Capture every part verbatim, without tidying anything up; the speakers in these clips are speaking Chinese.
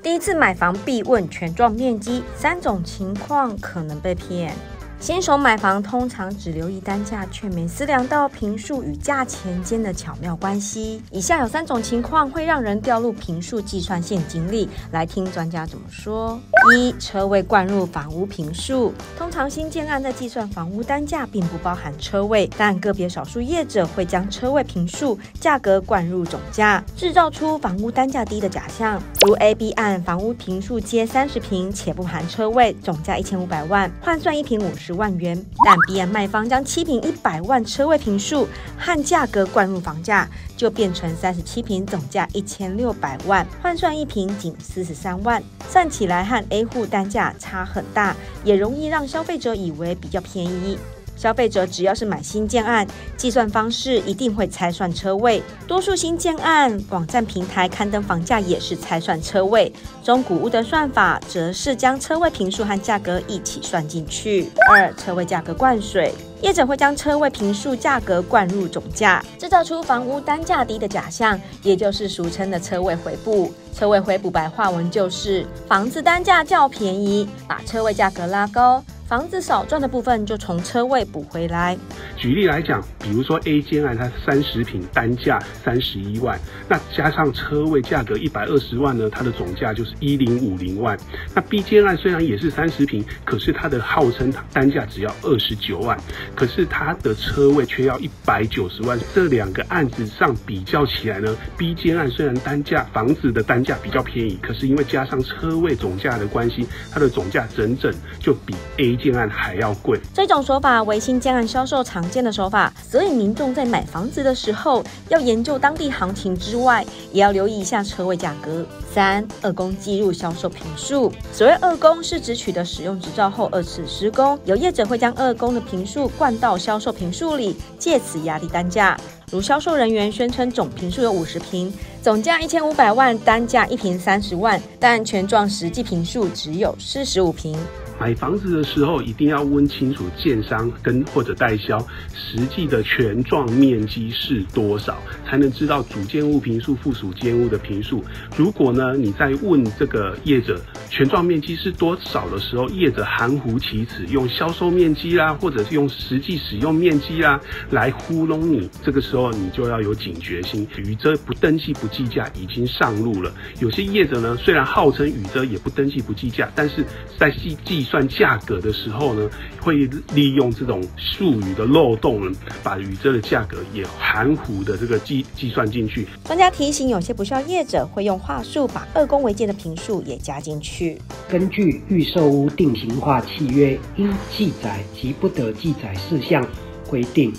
第一次买房必问权状面积，三种情况可能被骗。新手买房通常只留意单价，却没思量到坪数与价钱间的巧妙关系。以下有三种情况会让人掉入坪数计算陷阱里，来听专家怎么说。一、车位灌入房屋坪数。通常新建案在计算房屋单价并不包含车位，但个别少数业者会将车位坪数价格灌入总价，制造出房屋单价低的假象。如 A、B 案房屋坪数皆三十坪，且不含车位，总价一千五百万，换算一坪五十。 十万元，但 B 案卖方将七坪一百万车位坪数和价格灌入房价，就变成三十七坪，总价一千六百万，换算一坪仅四十三万，算起来和 A 户单价差很大，也容易让消费者以为比较便宜。 消费者只要是买新建案，计算方式一定会拆算车位。多数新建案网站平台刊登房价也是拆算车位。中古屋的算法则是将车位坪数和价格一起算进去。二、车位价格灌水。 业者会将车位坪数价格灌入总价，制造出房屋单价低的假象，也就是俗称的车位回补。车位回补白话文就是房子单价较便宜，把车位价格拉高，房子少赚的部分就从车位补回来。举例来讲，比如说 A 建案它三十坪单价三十一万，那加上车位价格一百二十万呢，它的总价就是一零五零万。那 B 建案虽然也是三十坪，可是它的号称单价只要二十九万。 可是它的车位却要一百九十万，这两个案子上比较起来呢 ，B 建案虽然单价房子的单价比较便宜，可是因为加上车位总价的关系，它的总价整整就比 A 建案还要贵。这种手法为新建案销售常见的手法，所以民众在买房子的时候，要研究当地行情之外，也要留意一下车位价格。三、二工计入销售坪数。所谓二工是指取得使用执照后二次施工，有业者会将二工的坪数 灌到销售坪数里，借此压低单价。如销售人员宣称总坪数有五十坪，总价一千五百万，单价一坪三十万，但权状实际坪数只有四十五坪。 买房子的时候一定要问清楚建商跟或者代销实际的权状面积是多少，才能知道主建物坪数、附属建物的坪数。如果呢你在问这个业者权状面积是多少的时候，业者含糊其辞，用销售面积啦，或者是用实际使用面积啦来糊弄你，这个时候你就要有警觉心。雨遮不登记不计价已经上路了，有些业者呢虽然号称雨遮也不登记不计价，但是在细计 算价格的时候呢，会利用这种术语的漏洞，把雨遮的价格也含糊的这个计计算进去。专家提醒，有些不肖业者会用话术把二工为界的坪数也加进去。根据预售屋定型化契约应记载及不得记载事项规定，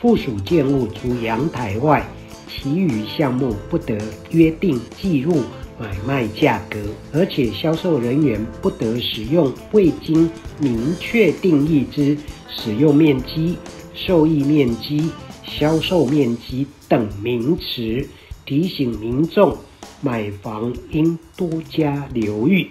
附属建物除阳台外，其余项目不得约定计入 买卖价格，而且销售人员不得使用未经明确定义之使用面积、受益面积、销售面积等名词。提醒民众，买房应多加留意。